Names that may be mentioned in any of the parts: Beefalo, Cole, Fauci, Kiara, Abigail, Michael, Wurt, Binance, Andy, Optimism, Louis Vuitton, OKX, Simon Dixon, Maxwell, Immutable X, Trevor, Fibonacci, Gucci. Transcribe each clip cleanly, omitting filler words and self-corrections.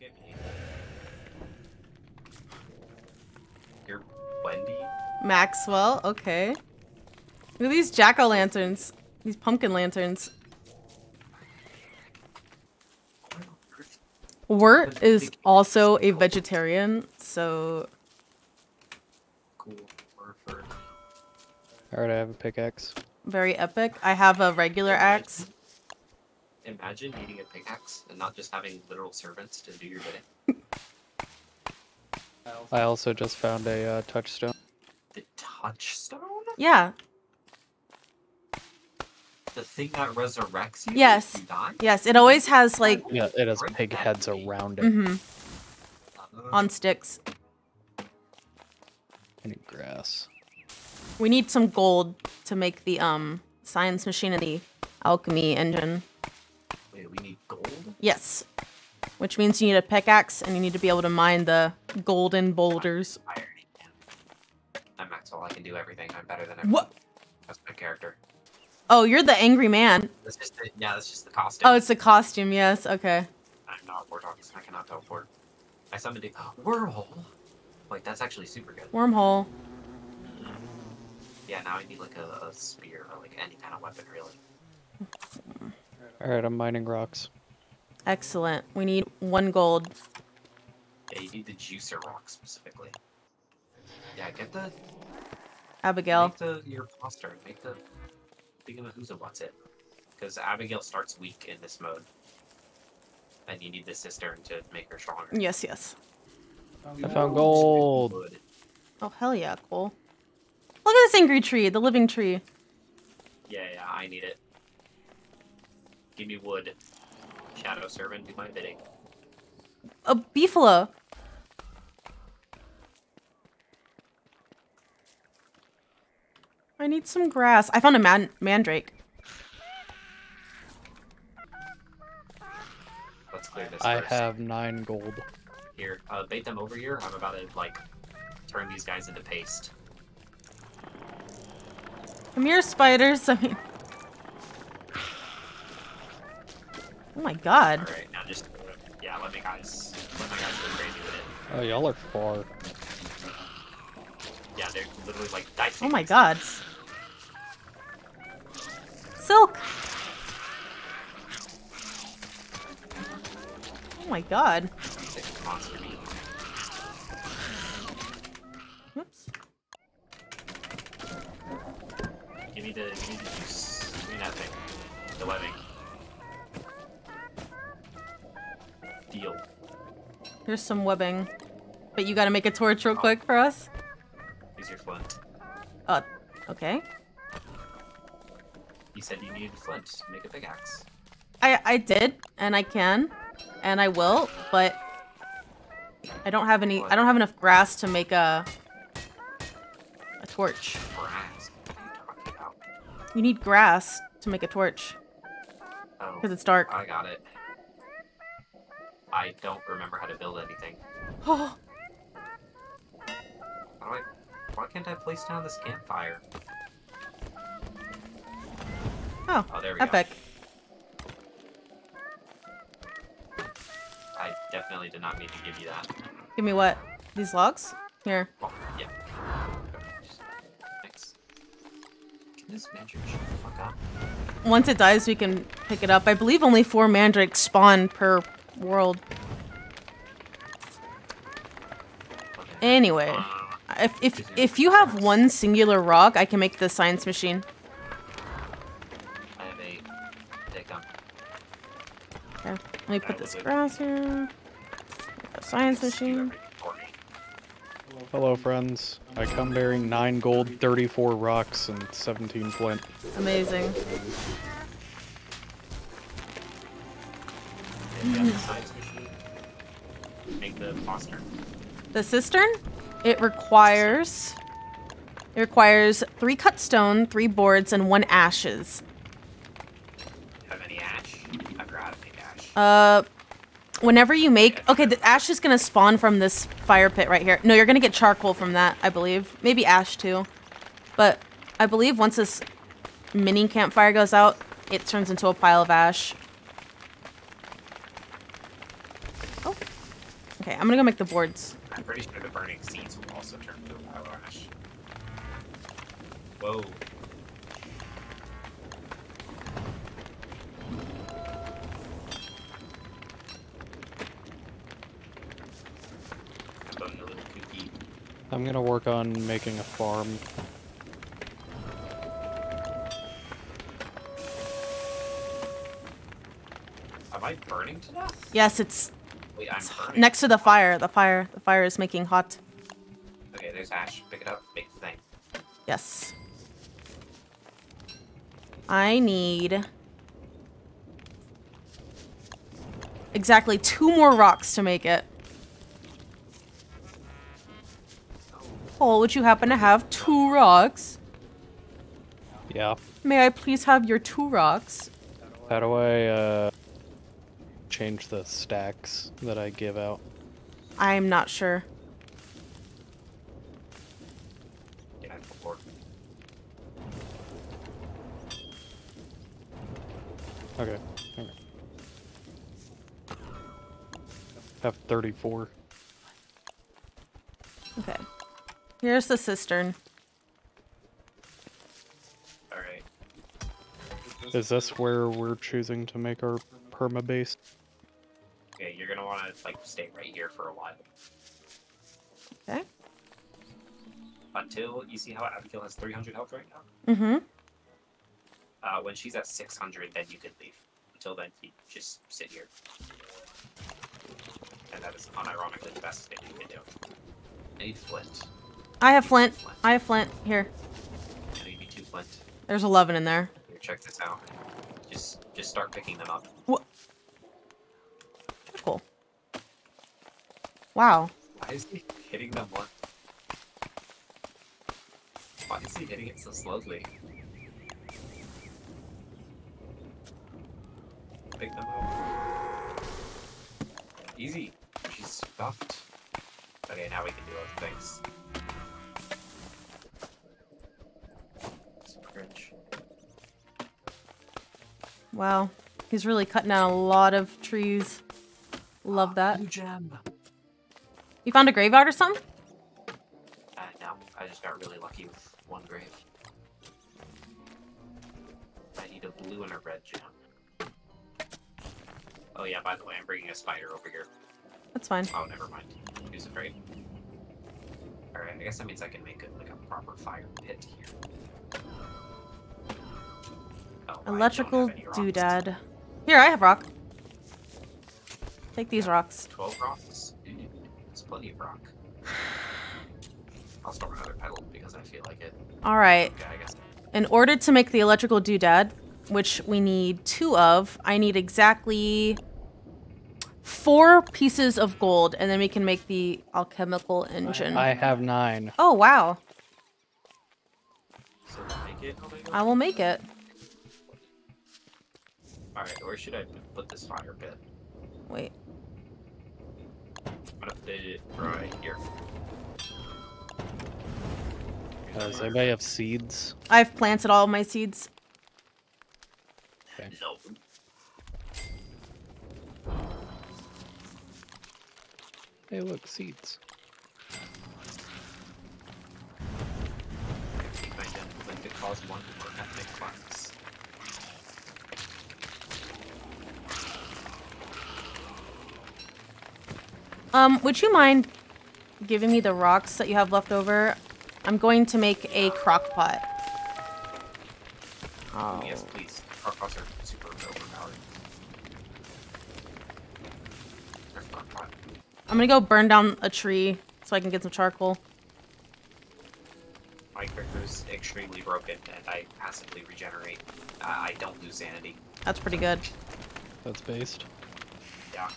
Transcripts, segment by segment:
get me. You're Wendy? Maxwell, okay. Look at these jack-o'-lanterns. These pumpkin lanterns. Wurt is also a vegetarian, so... Cool. Alright, I have a pickaxe. Very epic. I have a regular axe. Imagine needing a pickaxe and not just having literal servants to do your bidding. I also just found a touchstone. The touchstone? Yeah. The thing that resurrects you? Yes. If you die? Yes, it always has like... Yeah, it has pig heads around it. Mm-hmm. On sticks. I need grass. We need some gold to make the science machine and the alchemy engine. Wait, we need gold? Yes. Which means you need a pickaxe and you need to be able to mine the golden boulders. I'm Maxwell, I can do everything. I'm better than everyone. What? That's my character. Oh, you're the angry man. That's just the, yeah, that's just the costume. Oh, it's the costume, yes, okay. I'm not a warthog, so I cannot teleport. I summoned a wormhole. Wait, that's actually super good. Wormhole. Yeah, now I need like a spear or like any kind of weapon, really. Alright, I'm mining rocks. Excellent. We need 1 gold. Yeah, you need the juicer rock specifically. Yeah, get the... Abigail. Make the, your imposter. Make the... Thinking of who's a what's it. Because Abigail starts weak in this mode. And you need the cistern to make her stronger. Yes, yes. I found gold! Oh, hell yeah, Cole. Look at this angry tree, the living tree. Yeah, yeah, I need it. Give me wood. Shadow servant, do my bidding. A beefalo. I need some grass. I found a mandrake. Let's clear this. I have 9 gold. Here, bait them over here. I'm about to like turn these guys into paste. Come here, spiders. I mean, oh my god. All right, now just yeah, let my guys go crazy with it. Oh, y'all are far. Yeah, they're literally like dicing. Oh my god. Silk. Oh my god. Oops. Give me the juice. Give me that thing. The webbing. Deal. Here's some webbing. But you gotta make a torch real quick for us. Here's your flint. Okay. You said you needed flint to make a pickaxe. I did, and I can, and I will, but I don't have any. I don't have enough grass to make a torch. Grass? What are you talking about? You need grass to make a torch. Oh. Because it's dark. I got it. I don't remember how to build anything. Oh. How do I? Why can't I place down this campfire? Oh, there we epic. Go. I definitely did not mean to give you that. Give me what? These logs? Here. Oh, yeah. Thanks. Can this mandrake shut the fuck up? Once it dies, we can pick it up. I believe only 4 mandrakes spawn per world. Okay. Anyway. If you have 1 singular rock, I can make the science machine. I have 8. Take them. Okay, let me put this grass here. Science machine. Hello, friends. I come bearing 9 gold, 34 rocks, and 17 flint. Amazing. The science machine. Make the cistern. The cistern? It requires 3 cut stone, 3 boards, and 1 ashes. Have any ash? I forgot to make ash. Whenever you make okay, the ash is gonna spawn from this fire pit right here. No, you're gonna get charcoal from that, I believe. Maybe ash too, but I believe once this mini campfire goes out, it turns into a pile of ash. Oh, Okay, I'm gonna go make the boards. I'm pretty sure the burning seeds will also turn to a pile of ash. Whoa. I'm gonna work on making a farm. Am I burning to death? Yes, it's. Wait, it's next to the fire. The fire is making hot. Okay, there's ash. Pick it up. Make the thing. Yes. I need exactly 2 more rocks to make it. Cole, would you happen to have 2 rocks? Yeah. May I please have your 2 rocks? How do I change the stacks that I give out? I'm not sure. Yeah, I'm for it. Okay. Okay. Have 34. Okay. Here's the cistern. Alright. Is this where we're choosing to make our perma base? Okay, you're gonna wanna like stay right here for a while. Okay. Until you see how Abigail has 300 health right now? Mm-hmm. When she's at 600, then you could leave. Until then, you just sit here. And that is unironically the best thing you can do. I need flint. I have flint. I have flint. Here. I need 2 flint. There's 11 in there. Here, check this out. Just start picking them up. What? Cool. Wow. Why is he hitting them one? Why is he hitting it so slowly? Pick them up. Easy. She's stuffed. Okay, now we can do other things. Wow, he's really cutting down a lot of trees. Love that. You found a graveyard or something? No, I just got really lucky with 1 grave. I need a blue and a red gem. Oh yeah, by the way, I'm bringing a spider over here. That's fine. Oh, never mind. Who's afraid? Alright, I guess that means I can make a, like, a proper fire pit here. Oh, electrical doodad. Here, I have rock. Take these rocks. 12 rocks? There's plenty of rock. I'll start another pedal because I feel like it. Alright. Okay, I guess. In order to make the electrical doodad, which we need 2 of, I need exactly 4 pieces of gold, and then we can make the alchemical engine. I have 9. Oh, wow. So make it, I will make it. Alright, where should I put this fire pit? Wait. I'm gonna put it right here. Does anybody have seeds? I've planted all my seeds. Okay. No. Hey, look, seeds. Would you mind giving me the rocks that you have left over? I'm going to make a crock pot. Oh. Yes, please. Crock pots are super overpowered. There's a crock pot. I'm gonna go burn down a tree so I can get some charcoal. My character's extremely broken and I passively regenerate. I don't lose sanity. That's pretty good. That's based. Yeah.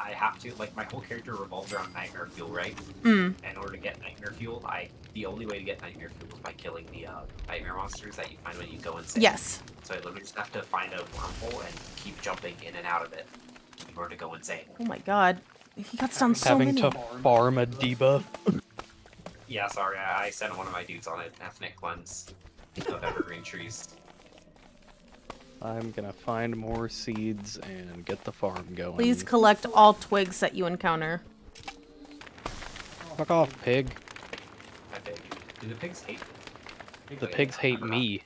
I have to, like, my whole character revolves around nightmare fuel, right? Mm. In order to get nightmare fuel, the only way to get nightmare fuel is by killing the nightmare monsters that you find when you go insane. Yes. So I literally just have to find a wormhole and keep jumping in and out of it in order to go insane. Oh my god. He got down so many. Having to farm a debuff. Yeah, sorry, I sent one of my dudes on an ethnic cleanse of evergreen trees. I'm gonna find more seeds and get the farm going. Please collect all twigs that you encounter. Fuck off, pig. I beg you. Do the pigs hate you? The pigs hate me.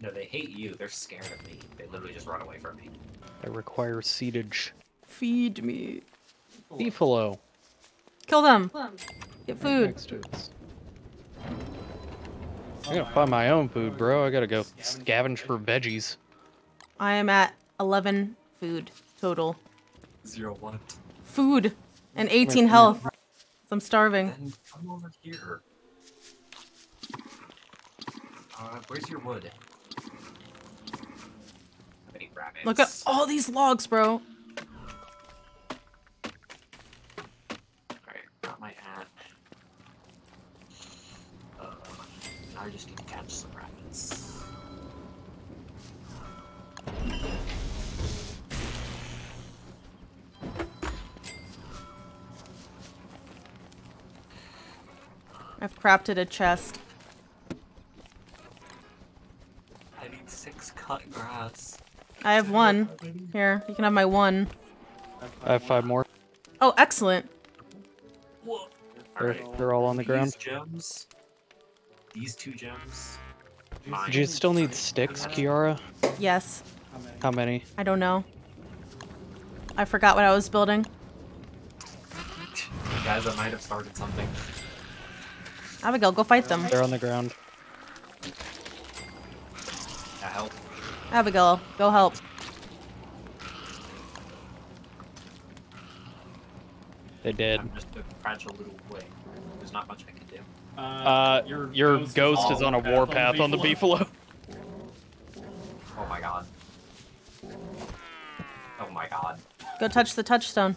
No, they hate you. They're scared of me. They literally just run away from me. I require seedage. Feed me. Beefalo. Kill them. Get food. Right next to us. I'm gonna find my own food, bro. I gotta go scavenge for veggies. I am at 11 food total. 0-1. Food. And 18 health. I'm starving. Then come over here. Where's your wood? Look at all these logs, bro. Alright, got my hat. Now I just need to catch some rabbits. I've crafted a chest. I need 6 cut grass. I have 1. Here, you can have my 1. I have 5 more. Oh, excellent. Whoa. They're all on the ground. Gems. These 2 gems. Do you still need sticks, Kiara? Yes. How many? I don't know. I forgot what I was building. Guys, I might have started something. Abigail, go fight them. They're on the ground. That helped. Abigail, go help. They did. I'm just a fragile little boy. There's not much I can do. Your ghost is on a warpath on the beefalo. Oh my god. Oh my god. Go touch the touchstone.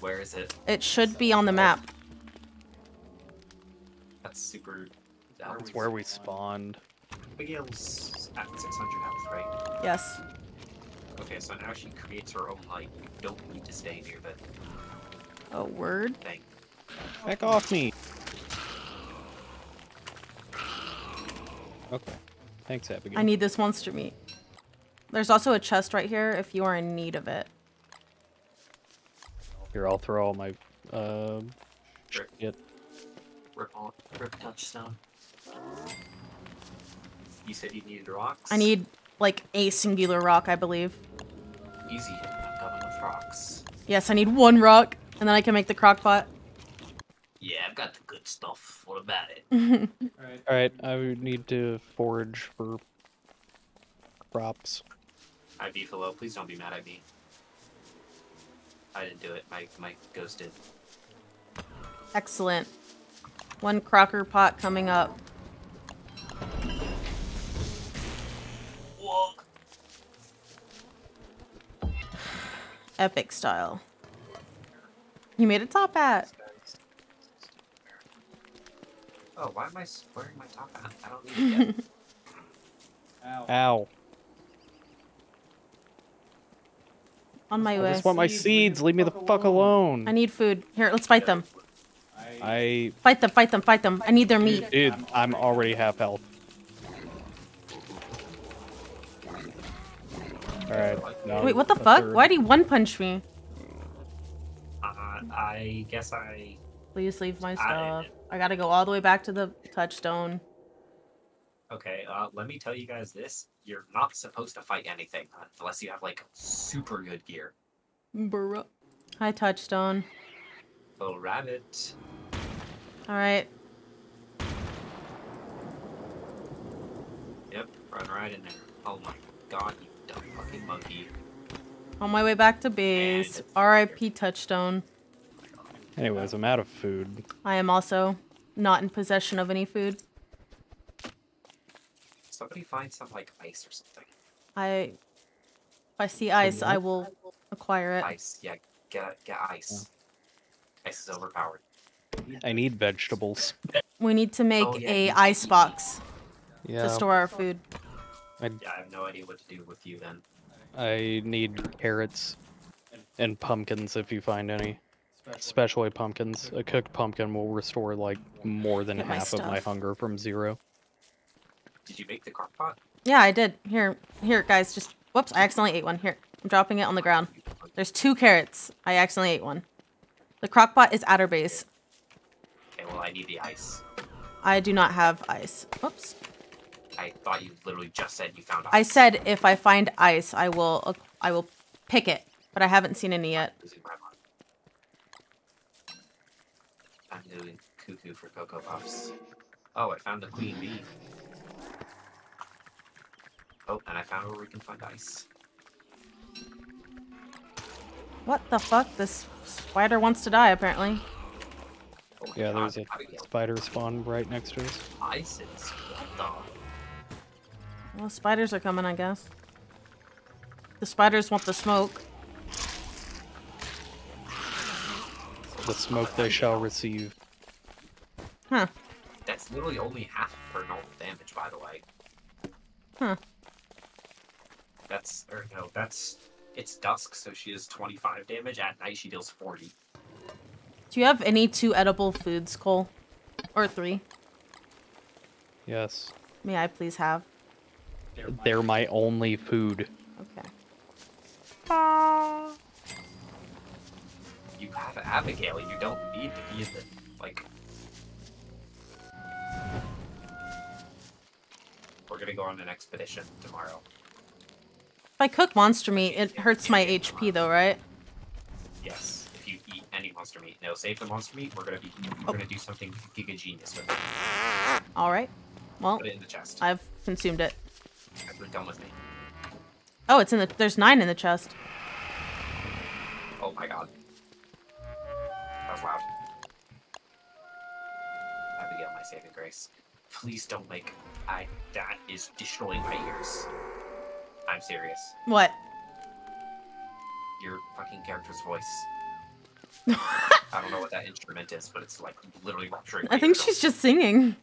Where is it? It should be on the map. That's super... That's where we spawned. Abigail's at 600 health, right? Yes. Okay, so now she creates her own light. We don't need to stay near that. Oh, word? Thing. Back off me! Okay. Thanks, Abigail. I need this monster meat. There's also a chest right here if you are in need of it. Here, I'll throw all my, shit. Rip touchstone. You said you needed rocks? I need, like, a singular rock, I believe. Easy. I've got enough rocks. Yes, I need 1 rock, and then I can make the crock pot. Yeah, I've got the good stuff. What about it? Alright, I would need to forage for crops. IB, hello. Please don't be mad, IB. I didn't do it. Mike ghosted. Excellent. 1 crocker pot coming up. Epic style. You made a top hat. Oh, why am I wearing my top hat? I don't need it yet. Ow. Ow. On my way. I just want my seeds. Leave me the fuck alone. I need food. Here, let's fight them. Fight them. I need their meat. Dude, I'm already half health. Alright, no. Wait, what the fuck? Why'd he one-punch me? I guess I... Please leave my stuff. I gotta go all the way back to the touchstone. Okay, let me tell you guys this. You're not supposed to fight anything unless you have, like, super good gear. Bruh. Hi, touchstone. Little rabbit. Alright. Yep, run right in there. Oh my god, you dumb fucking monkey. On my way back to base. R.I.P. touchstone. Anyways, I'm out of food. I am also not in possession of any food. Somebody find some, like, ice or something. If I see ice, I will acquire it. Ice, yeah. Get ice. Yeah. Ice is overpowered. I need vegetables. We need to make a ice box to store our food. I have no idea what to do with you then. I need carrots and pumpkins if you find any. Especially pumpkins. A cooked pumpkin will restore, like, more than half of my hunger from 0. Did you make the crock pot? Yeah, I did. Here, guys, just... Whoops, I accidentally ate one. Here, I'm dropping it on the ground. There's 2 carrots. I accidentally ate one. The crockpot is at our base. Okay, well, I need the ice. I do not have ice. Whoops. I thought you literally just said you found ice. I said if I find ice, I will pick it. But I haven't seen any yet. I'm doing cuckoo for Cocoa Puffs. Oh, I found a queen bee. Oh, and I found where we can find ice. What the fuck? This spider wants to die, apparently. Oh yeah, God, there's a spider spawn right next to us. Ice is... What the... Well, spiders are coming, I guess. The spiders want the smoke. The smoke they shall receive. Huh. That's literally only half her normal damage, by the way. Huh. That's, or no, that's, it's dusk, so she is 25 damage. At night, she deals 40. Do you have any 2 edible foods, Cole? Or 3? Yes. May I please have? They're my only food. Okay. You have Abigail. You don't need to be in the, like... We're gonna go on an expedition tomorrow. If I cook monster meat, it hurts my HP though, right? Yes, if you eat any monster meat. No, save the monster meat. We're gonna do something giga genius with it. Alright. Well, put it in the chest. I've consumed it. You're done with me. Oh, it's in the... There's 9 in the chest. Oh my god. That was loud. Abigail, my saving grace. Please don't make... That is destroying my ears. I'm serious. What? Your fucking character's voice. I don't know what that instrument is, but it's like literally rupturing my ears. I think she's just singing.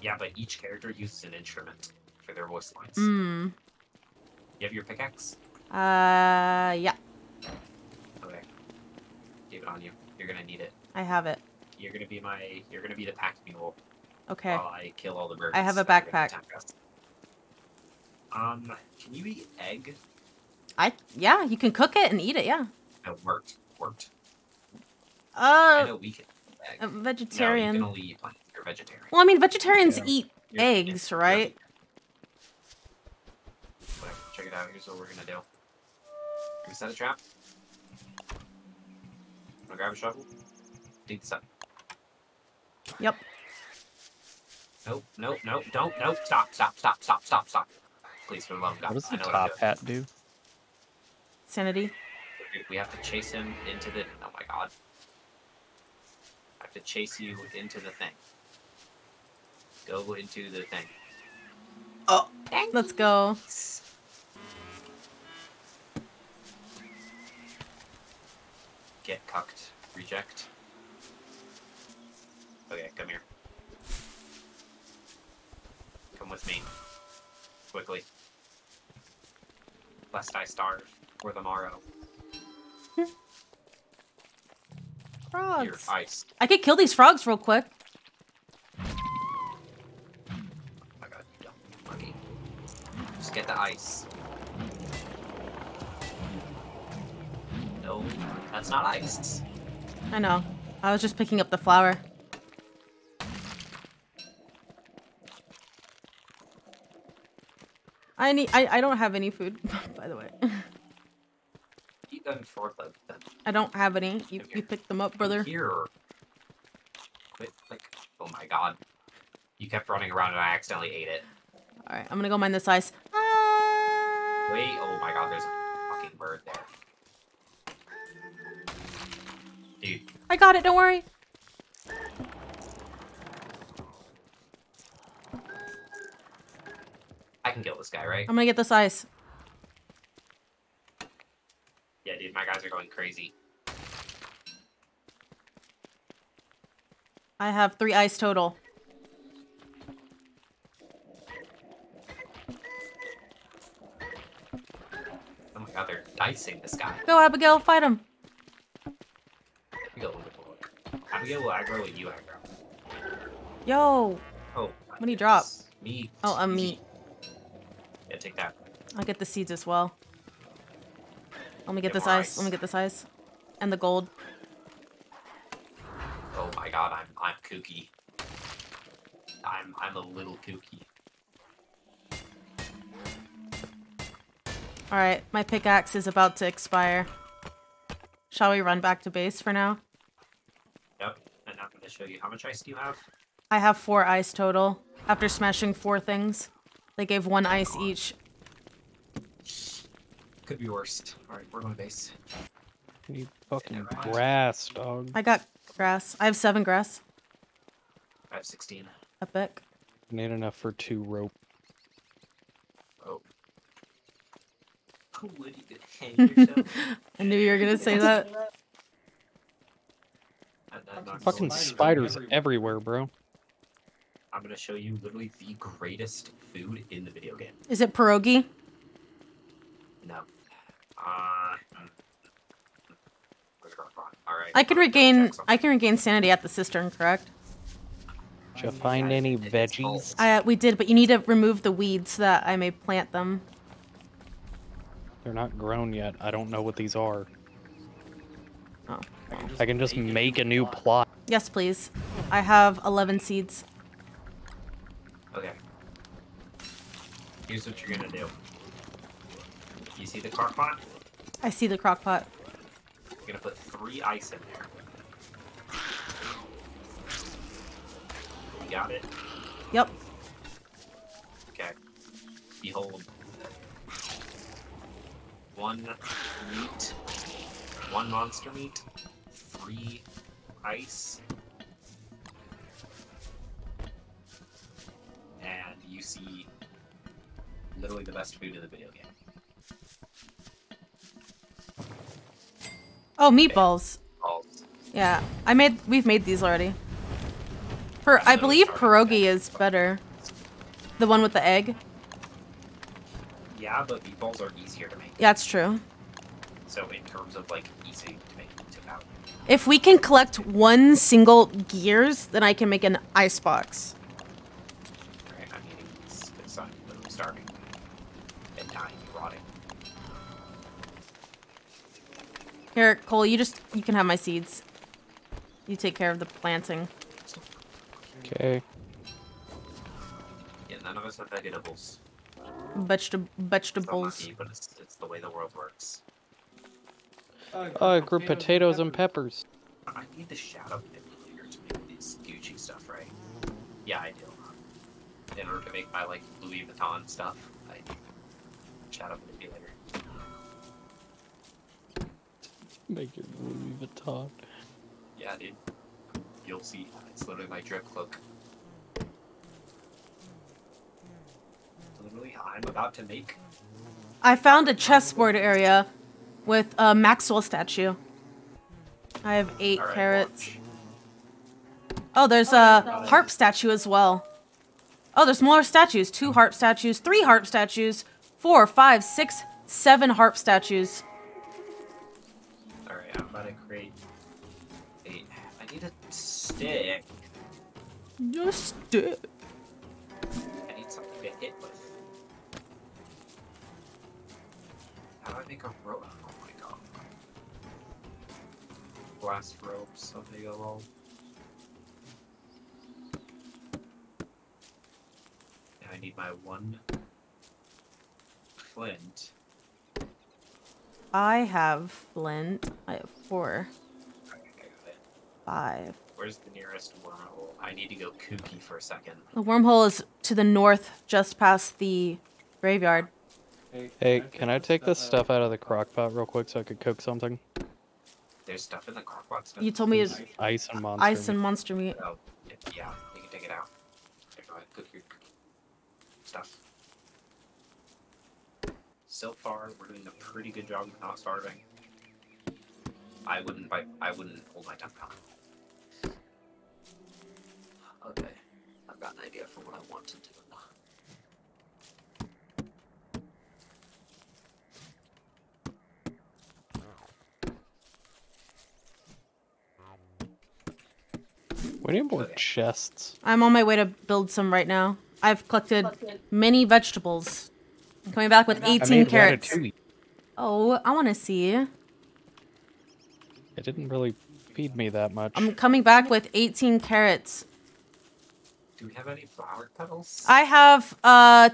Yeah, but each character uses an instrument for their voice lines. Mm. You have your pickaxe? Yeah. Okay. Leave it on you. You're gonna need it. I have it. You're gonna be my... You're gonna be the pack mule. Okay. While I kill all the birds. I have a backpack. Can you eat egg? Yeah, you can cook it and eat it, yeah. No, worked. I know we can eat egg. A vegetarian. No, you can only eat plants. You're vegetarian. Well, I mean, vegetarians eat eggs, right? Whatever, check it out. Here's what we're gonna do. We set a trap. I'm gonna grab a shovel. Dig this up. Yep. Nope, nope, nope, don't, nope, stop. Please, for the love of God. What does the top hat do? Sanity. We have to chase him into the... Oh my god. I have to chase you into the thing. Go into the thing. Oh, dang. Let's go. Get cucked. Reject. Okay, come here. Come with me. Quickly. Lest I starve for the morrow. Frogs. Here, ice. I could kill these frogs real quick. Oh my god, you dumb monkey. Just get the ice. No, that's not ice. I know. I was just picking up the flower. I don't have any food, by the way. Eat them for them. I don't have any. You picked them up, brother. Here. Quit, like, oh my god. You kept running around and I accidentally ate it. Alright, I'm gonna go mine this ice. Ah! Wait, oh my god, there's a fucking bird there. Dude. I got it, don't worry. I can kill this guy, right? I'm gonna get this ice. Yeah, dude, my guys are going crazy. I have 3 ice total. Oh my god, they're dicing this guy. Go, Abigail, fight him. Abigail will aggro and you aggro. Yo. Oh. What do you drop? Meat. Oh, a meat. Yeah, take that. I'll get the seeds as well. Let me get this ice. Let me get this ice. And the gold. Oh my god, I'm kooky. I'm a little kooky. Alright, my pickaxe is about to expire. Shall we run back to base for now? Yep, and I'm going to show you. How much ice do you have? I have 4 ice total. After smashing 4 things, they gave 1 ice each. Could be worse. Alright, we're going to base. You fucking grass, dog. I got grass. I have 7 grass. I have 16. Epic. I need enough for 2 rope. Oh. Would you hang yourself? I knew you were gonna say that. Fucking spiders everywhere, bro. I'm gonna show you literally the greatest food in the video game. Is it pierogi? No. All right. I can regain sanity at the cistern, correct? Did you find any veggies? We did, but you need to remove the weeds so that I may plant them. They're not grown yet. I don't know what these are. Oh. I can just make a new plot. Yes, please. I have 11 seeds. Okay. Here's what you're gonna do. You see the crock pot? I see the crock pot. You're gonna put 3 ice in there. You got it? Yep. Okay. Behold. 1 meat, 1 monster meat, 3 ice, and you see literally the best food in the video game. Oh, meatballs! Balls. Yeah, we've made these already. I believe pierogi is better, the one with the egg. Yeah, but meatballs are easier to make. Yeah, that's true. So in terms of, like, easy to make, it's about... If we can collect 1 single gears, then I can make an icebox. Alright, I'm eating this because I'm literally starving. And dying, rotting. Here, Cole, you can have my seeds. You take care of the planting. Okay. Yeah, none of us have vegetables. Vegetables. It's the way the world works. I grew potatoes and peppers. I need the shadow manipulator to make this Gucci stuff, right? Yeah, I do. In order to make my, like, Louis Vuitton stuff, I need the shadow manipulator. Make your Louis Vuitton. Yeah, dude. You'll see. It's literally my drip cloak. I'm about to make. I found a chessboard area with a Maxwell statue. I have 8 carrots. Watch. Oh, there's a harp statue as well. Oh, there's more statues. 2 harp statues, 3 harp statues, 4, 5, 6, 7 harp statues. Alright, I'm about to create 8. I need a stick. No stick. I need something to hit with. I make a rope. Oh my god. Glass ropes, something along. Now I need my 1 flint. I have flint. I have 4. Okay, I got it. 5. Where's the nearest wormhole? I need to go kooky for a second. The wormhole is to the north, just past the graveyard. Hey, can I take this stuff out of the crockpot real quick so I could cook something? There's stuff in the crockpot stuff. You told me it's ice and monster meat. Oh, yeah, you can take it out. There, go ahead, cook your stuff. So far, we're doing a pretty good job of not starving. I wouldn't hold my tongue down. Okay, I've got an idea for what I want to do. We need more chests. I'm on my way to build some right now. I've collected many vegetables. Coming back with 18 carrots. Oh, I want to see. It didn't really feed me that much. I'm coming back with 18 carrots. Do we have any flower petals? I have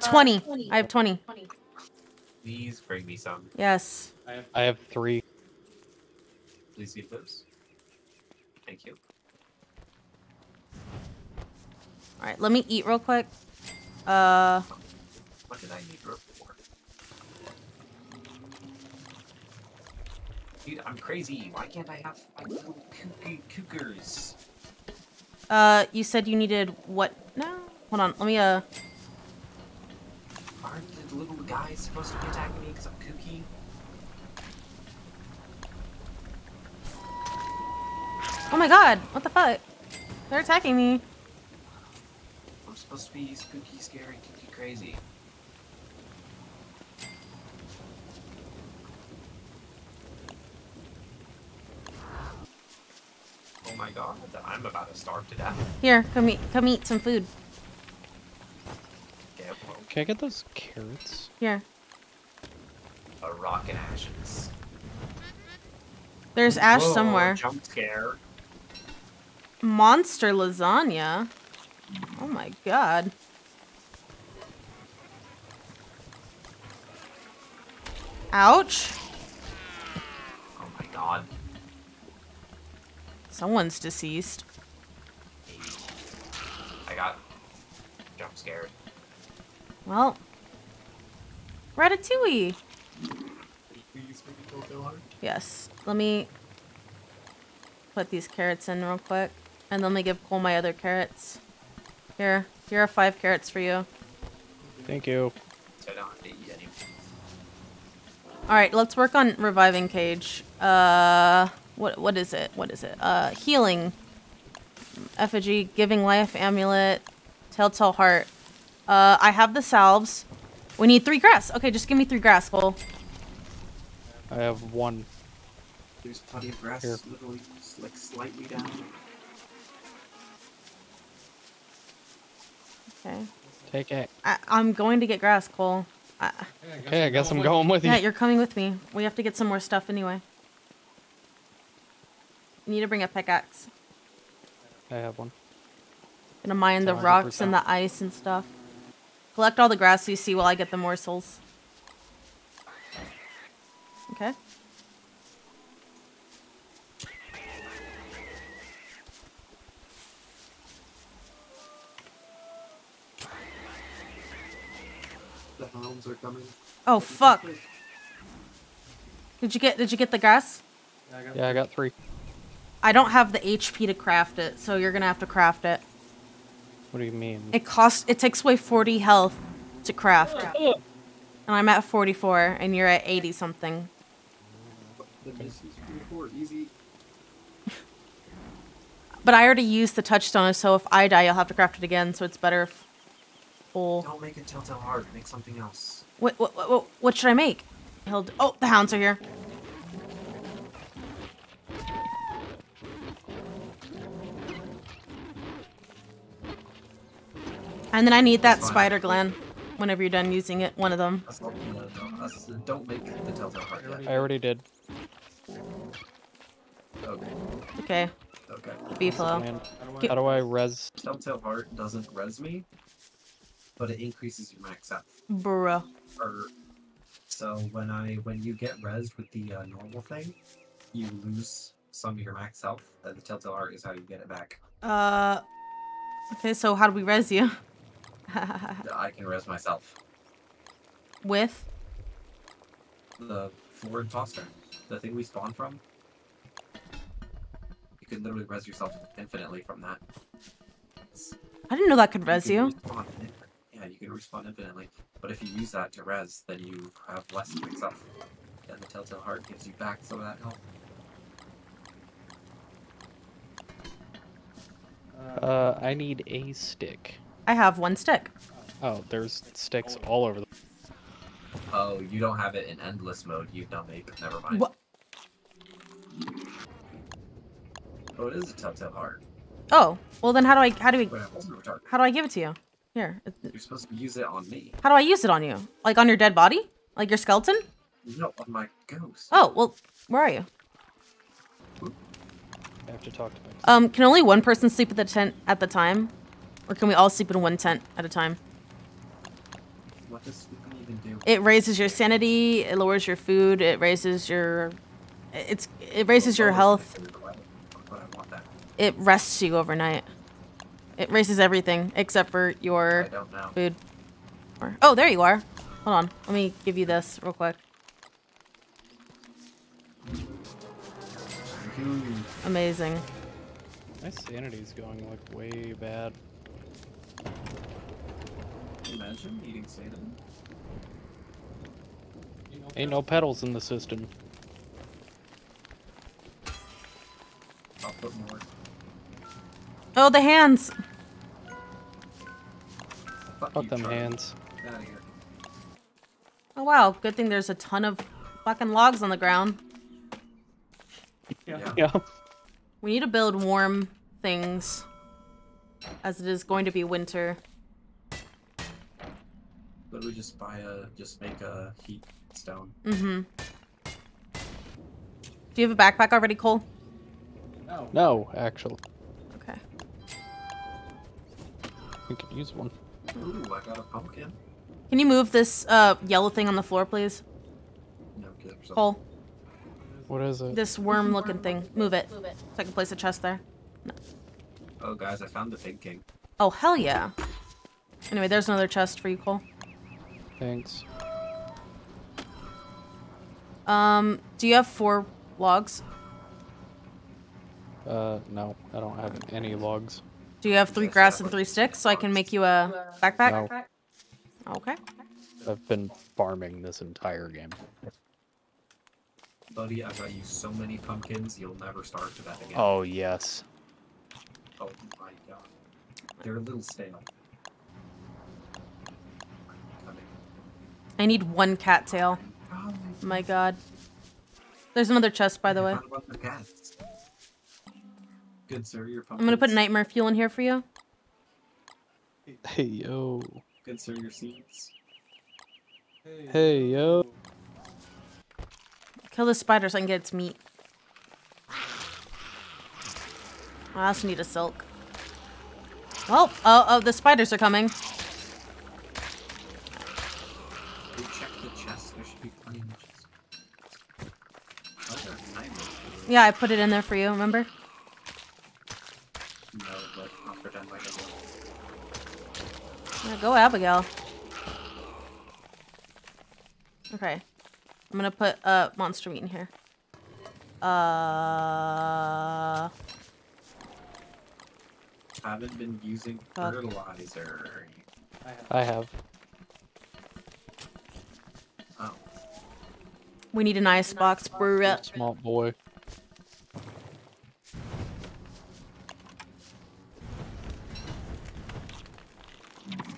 20. 20. I have 20. Please bring me some. Yes. I have 3. Please eat those. Thank you. All right, let me eat real quick. What did I need room for? Dude, I'm crazy. Why can't I have little cougars? You said you needed what? No, hold on. Let me Aren't the little guys supposed to be attacking me because I'm kooky? Oh my god! What the fuck? They're attacking me. I'm supposed to be spooky, scary, kooky, crazy. Oh my god, I'm about to starve to death. Here, come eat some food. Yeah, well, can I get those carrots? Here. A rock and ashes. There's ash somewhere. Jump scare. Monster lasagna? Oh my god. Ouch. Oh my god. Someone's deceased. I got jump scared. Well, Ratatouille. Yes. Let me put these carrots in real quick, and let me give Cole my other carrots. Here, here are 5 carrots for you. Thank you. I don't have to eat any. All right, let's work on reviving Cage. What is it? What is it? Healing. Effigy, giving life, amulet, telltale heart. I have the salves. We need 3 grass. Okay, just give me 3 grass, Cole. I have 1. There's plenty of grass. Here. Literally, like slightly down. Okay. Take it. I'm going to get grass, Cole. Okay, I guess I'm going with you. Yeah, you're coming with me. We have to get some more stuff anyway. You need to bring a pickaxe. I have 1. Gonna mine the rocks and the ice and stuff. Collect all the grass you see while I get the morsels. Okay. The hounds are coming. Oh fuck! Did you get the grass? Yeah, I got 3. I don't have the HP to craft it, so you're gonna have to craft it. What do you mean? It takes away 40 health to craft. And I'm at 44, and you're at 80 something. But I already used the touchstone, so if I die, you'll have to craft it again. So it's better. If don't make a telltale heart. Make something else. What should I make? Oh, the hounds are here. And then I need that spider gland whenever you're done using it, one of them. Don't make the telltale heart yet. I already did. Okay. Okay. Okay. Beefalo. How do I res? Telltale heart doesn't res me, but it increases your max health. Bruh. So when you get resed with the normal thing, you lose some of your max health. The telltale heart is how you get it back. Okay, so how do we res you? I can res myself. With? The forward posture. The thing we spawn from. You can literally res yourself infinitely from that. I didn't know that could res you. Yeah, you can respawn infinitely. But if you use that to res, then you have less mix up. And the telltale heart gives you back some of that health. I need a stick. I have 1 stick. Oh, there's sticks all over the... Oh, you don't have it in endless mode, you dummy. Never mind. What? Oh, it is a telltale heart. Oh, well then how do I give it to you? Here. You're supposed to use it on me. How do I use it on you? Like on your dead body? Like your skeleton? No, on my ghost. Oh, well, where are you? I have to talk to Mike. Can only one person sleep at the tent at the time? Or can we all sleep in one tent at a time? What does sleeping even do? It raises your sanity, it lowers your food, it raises your... It raises your health. It rests you overnight. It raises everything except for your food. Oh, there you are. Hold on. Let me give you this real quick. Amazing. My sanity's going like way bad. Imagine eating sanity. Ain't no petals in the system. I'll put more. Oh, the hands! Fuck them hands. Get out of here. Oh wow, good thing there's a ton of fucking logs on the ground. Yeah. We need to build warm things, as it is going to be winter. But we just buy a, just make a heat stone. Mm-hmm. Do you have a backpack already, Cole? No. No, actually. Okay. We could use one. Ooh, I got a pumpkin. Can you move this yellow thing on the floor, please? No, get yourself. Cole. What is it? This worm-looking thing. Move it. Move it. So I can place a chest there. No. Oh, guys, I found the pig king. Oh, hell yeah. Anyway, there's another chest for you, Cole. Thanks. Do you have 4 logs? No. I don't have any logs. Do you have 3 grass and 3 sticks so I can make you a backpack? No. Okay. I've been farming this entire game. Buddy, I got you so many pumpkins, you'll never starve to that again. Oh, yes. Oh my god. They're a little stale. I need 1 cattail. Oh my god. There's another chest, by the way. Good sir, your pumpkins. I'm gonna put nightmare fuel in here for you. Hey, yo. Good sir, your seeds. Hey, yo. Kill this spider so I can get its meat. I also need a silk. Well, oh, the spiders are coming. Check the chest. There should be plenty in the chest. Yeah, I put it in there for you, remember? No, but after done like a yeah, go Abigail. Okay. I'm gonna put monster meat in here. Haven't been using fertilizer. I have. Oh. We need an ice box, bro. Small boy.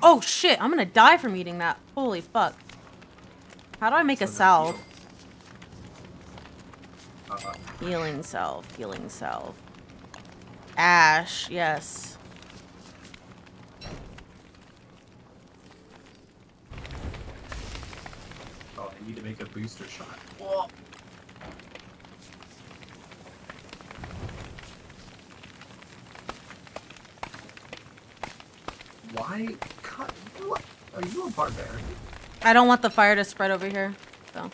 Oh shit! I'm gonna die from eating that. Holy fuck. How do I make a salve? Healing salve, healing salve. Ash, yes. Oh, I need to make a booster shot. Whoa. Why? God, what? Are you a barbarian? I don't want the fire to spread over here, so.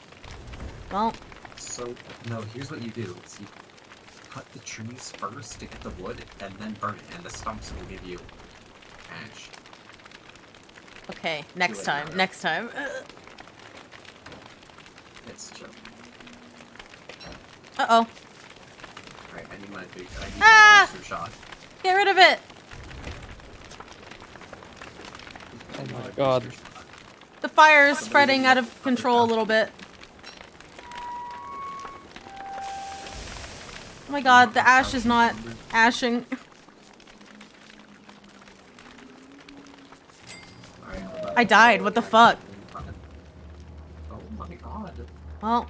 Well. So, no, here's what you do. Is you cut the trees first to get the wood, and then burn it, and the stumps will give you ash. Okay, next time, next time. It's true. Uh-oh. Alright, I need my big, I need my booster shot. Get rid of it! Oh my god. The fire is spreading out of control a little bit. Oh my god, the ash is not ashing. I died, what the fuck? Oh my god. Well,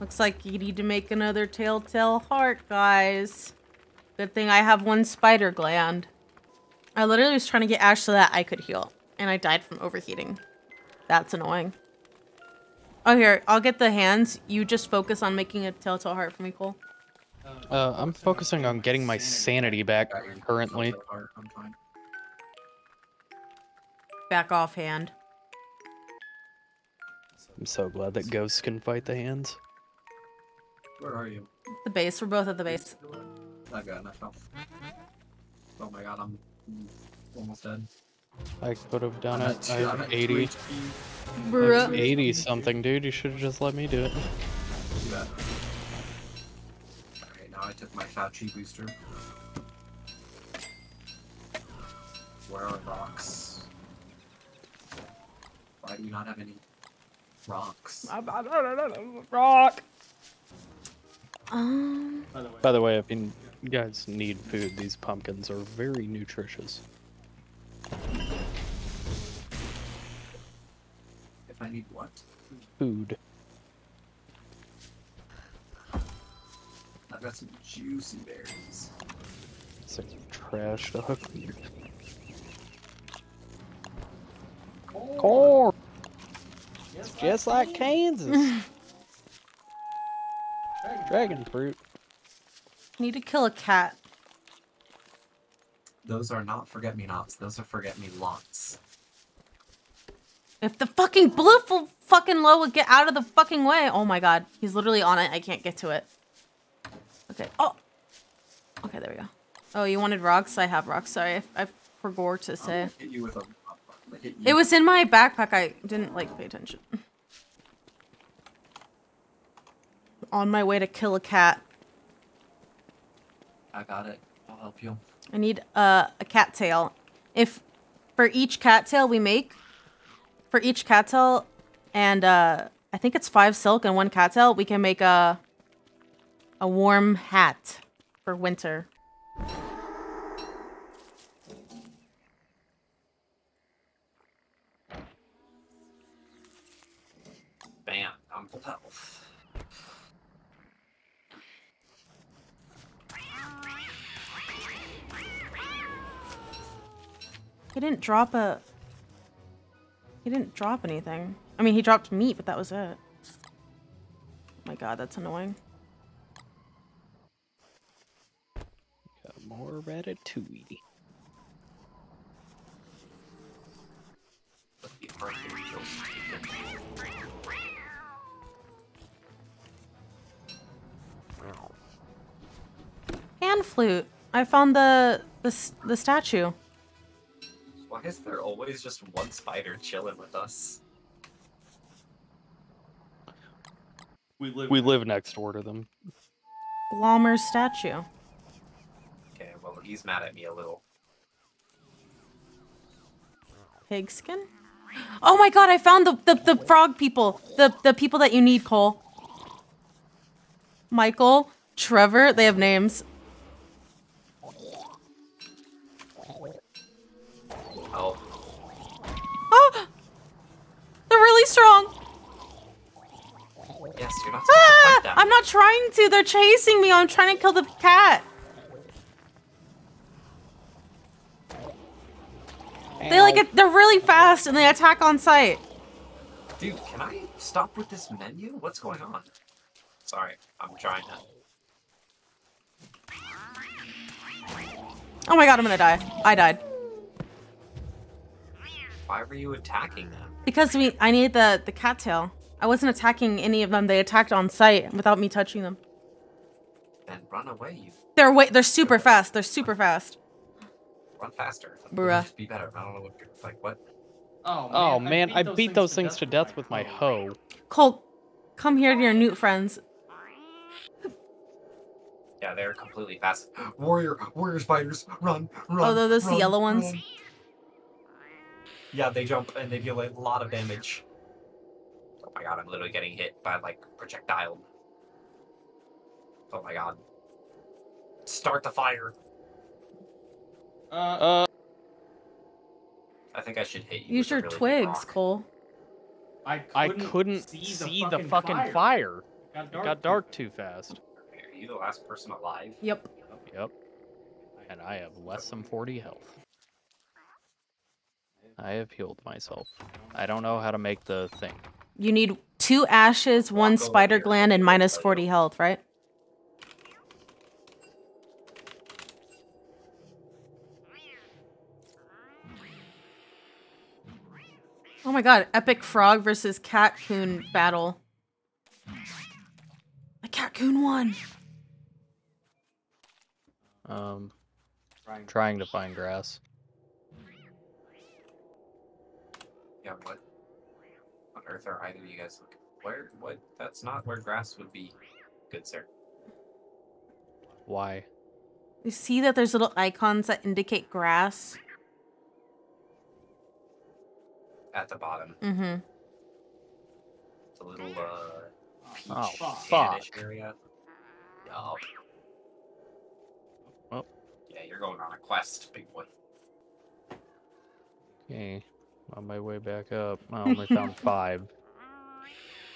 looks like you need to make another telltale heart, guys. Good thing I have 1 spider gland. I literally was trying to get Ash so that I could heal, and I died from overheating. That's annoying. Oh, here, I'll get the hands. You just focus on making a telltale heart for me, Cole. I'm focusing on getting my sanity back currently. Back off, hand. I'm so glad that ghosts can fight the hands. Where are you? The base. We're both at the base. I got enough health. Oh my god, I'm almost dead. I could have done it. I'm 80. I'm 80 something, dude. You should have just let me do it. Yeah. Alright, now I took my Fauci booster. Where are rocks? Why do we not have any rocks? Rock! By the way, I mean, you guys need food. These pumpkins are very nutritious. If I need what? Food. I've got some juicy berries. It's like you trashed a hook. Corn! It's just like Kansas. Dragon fruit. Need to kill a cat. Those are not forget-me-nots. Those are forget-me-lots. If the fucking blue fucking low would get out of the fucking way. Oh my god. He's literally on it. I can't get to it. Okay. Oh. Okay, there we go. Oh, you wanted rocks? I have rocks. Sorry. I forgot to say. Hit you with a, hit you. It was in my backpack. I didn't, like, pay attention. On my way to kill a cat. I got it. I'll help you. I need a cat tail. If for each cat tail we make, for each cat tail, and I think it's 5 silk and 1 cat tail, we can make a warm hat for winter. Bam! I'm full health. He didn't drop a... He didn't drop anything. I mean, he dropped meat, but that was it. Oh my god, that's annoying. Got more ratatouille. Hand flute. I found the statue. Why is there always just one spider chilling with us? We live next door to them. Blomer's statue. Okay, well, he's mad at me a little. Pig skin? Oh my god, I found the frog people. The people that you need, Cole. Michael, Trevor, they have names. Oh, they're really strong. Yes, you're not supposed to fight them. I'm not trying to. They're chasing me. I'm trying to kill the cat. And they like it. They're really fast and they attack on sight. Dude, can I stop with this menu? What's going on? Sorry, I'm trying to. Oh my god, I'm gonna die. I died. Why were you attacking them? Because I needed the cattail. I wasn't attacking any of them. They attacked on sight without me touching them. Then run away, you. They're super fast. They're super fast. Run faster. Bruh. Just be better. I don't know what you're like. What? Oh man, I beat those things to death with my hoe. Cole, come here to your newt friends. Yeah, they're completely fast. Warrior spiders, run. Oh, those run, yellow ones. Run. Yeah, they jump and they deal a lot of damage. Oh my god, I'm literally getting hit by, like, projectile. Oh my god. Start the fire. I think I should hit you. Use your really twigs, Cole. I couldn't see the fucking fire. It got dark too fast. Are you the last person alive? Yep. And I have less than 40 health. I have healed myself. I don't know how to make the thing. You need 2 ashes, 1 spider gland, and minus 40 health, right? Oh my god, epic frog versus cat-coon battle. The cat-coon won! I'm trying to find grass. Yeah, what on earth are either of you guys looking? Where? What? That's not where grass would be. Good, sir. Why? You see that there's little icons that indicate grass? At the bottom. Mm-hmm. It's a little, peach sand-ish area. Oh. Well. Yeah, you're going on a quest, big boy. Okay. On my way back up, I only found 5.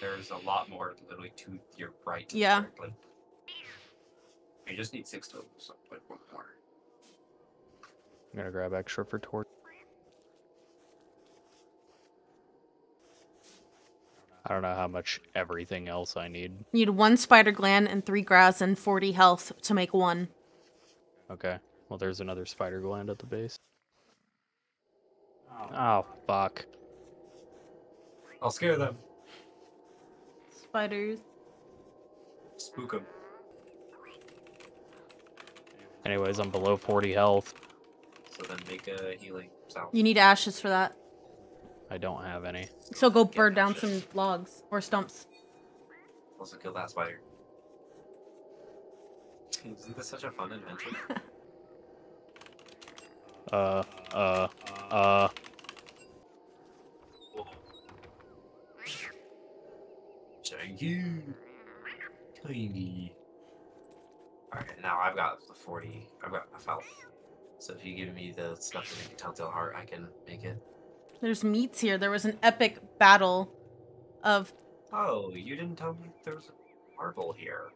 There's a lot more, literally, to your right. Yeah. Directly. You just need 6 total, so like 1 more. I'm gonna grab extra for torch. I don't know how much everything else I need. You need 1 spider gland and 3 grass and 40 health to make 1. Okay. Well, there's another spider gland at the base. Oh, fuck. I'll scare them. Spiders. Spook them. Anyways, I'm below 40 health. So then make a healing sound. You need ashes for that. I don't have any. So go burn down some logs or stumps. Also kill that spider. Isn't this such a fun adventure? Tiny. Alright, now I've got the 40. I've got enough health. So if you give me the stuff to make a telltale heart, I can make it. There's meats here. There was an epic battle of... Oh, you didn't tell me there was a marble here.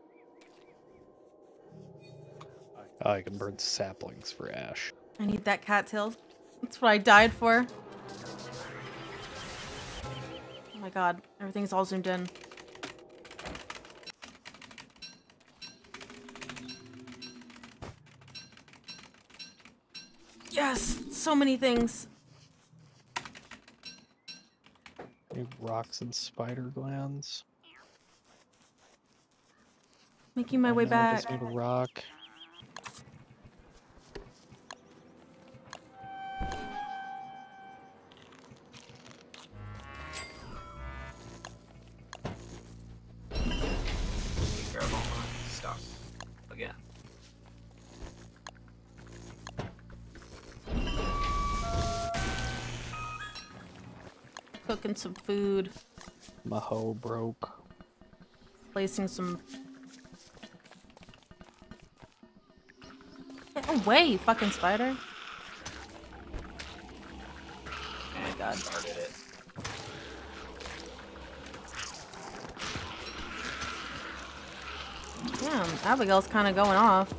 I can burn saplings for ash. I need that cattail. That's what I died for. Oh my god. Everything's all zoomed in. Yes! So many things. Rocks and spider glands. Making my way back. I just need a rock. Grab all my stuff again. Cooking some food. My hoe broke. Placing some... Get away, you fucking spider. Oh my god. Started it. Damn, Abigail's kind of going off.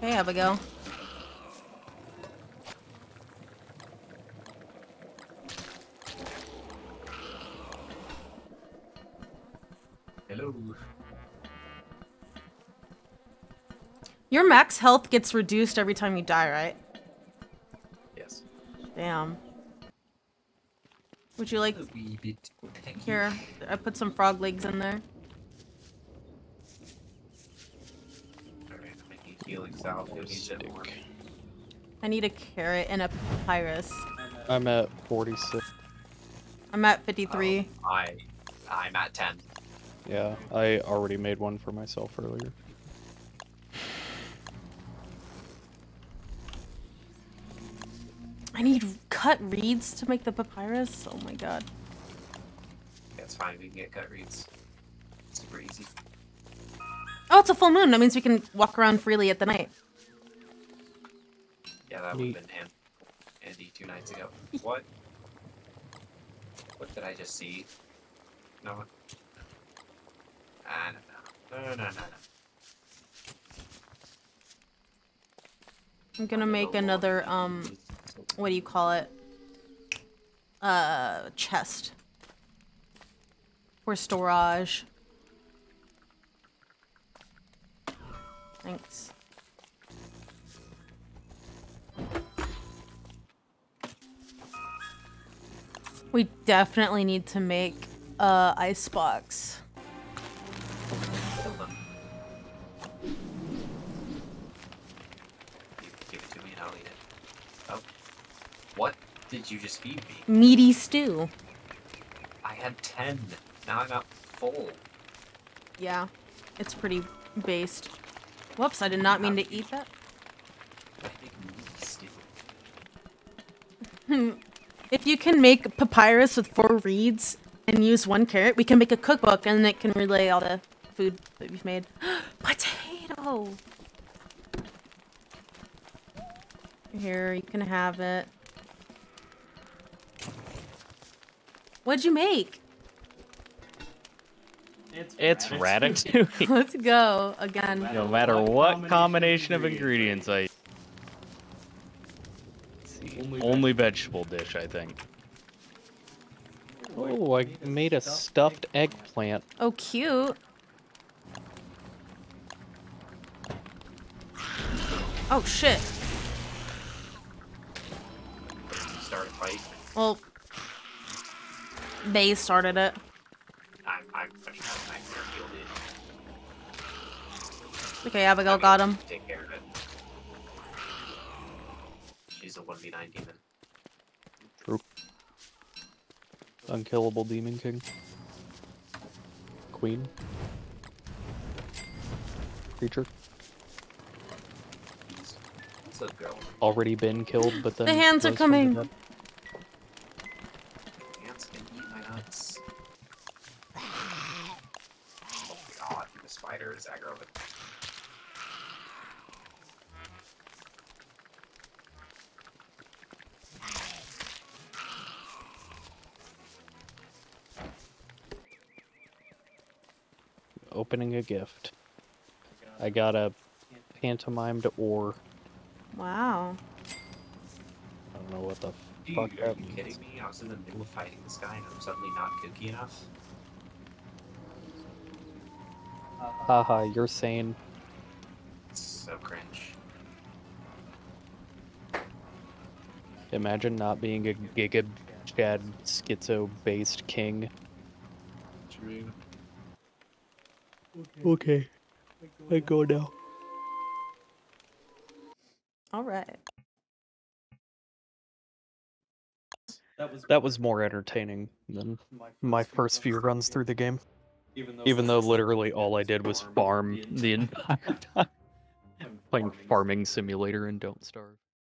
Hey, Abigail. Hello. Your max health gets reduced every time you die, right? Yes. Damn. Would you like... A wee bit. Here, I put some frog legs in there. I need a carrot and a papyrus. I'm at 46. I'm at 53. I'm at 10. Yeah, I already made one for myself earlier. I need cut reeds to make the papyrus. Oh my god. That's fine. We can get cut reeds. It's super easy. Oh, it's a full moon. That means we can walk around freely at the night. Yeah, that would have been Andy 2 nights ago. What? What did I just see? No. No. I'm gonna make another, what do you call it? Chest. For storage. Thanks. We definitely need to make a icebox. Give it to me and I'll eat it. Oh. What did you just feed me? Meaty stew. I had 10. Now I'm at full. Yeah, it's pretty based. Whoops, I did not mean to eat that. If you can make papyrus with 4 reeds and use 1 carrot, we can make a cookbook and it can relay all the food that we've made. Potato! Here, you can have it. What'd you make? It's ratatouille. Let's go again. No matter what combination of ingredients I use. Only vegetable dish, I think. Oh, I made a stuffed eggplant. Oh, cute. Oh, shit. Start a fight. Well, they started it. I'm guilty. Okay, Abigail got him. Take care of it. She's a 1v9 demon. True. Unkillable demon king. Queen. Creature. What's up, girl? Already been killed, but then the hands are coming. The hands can eat my nuts. Oh my god, the spider is aggro. Opening a gift. I got a pantomimed ore. Wow. I don't know what the fuck that means. Are you kidding me? I was in the middle of fighting this guy and I'm suddenly not cookie enough. Haha, you're sane. It's so cringe. Imagine not being a Giga Chad schizo based king. True. Okay, I go now. All right. That was more entertaining than my first few runs through the game. Even though literally all I did was farm the entire time. Playing Farming Simulator and Don't Starve.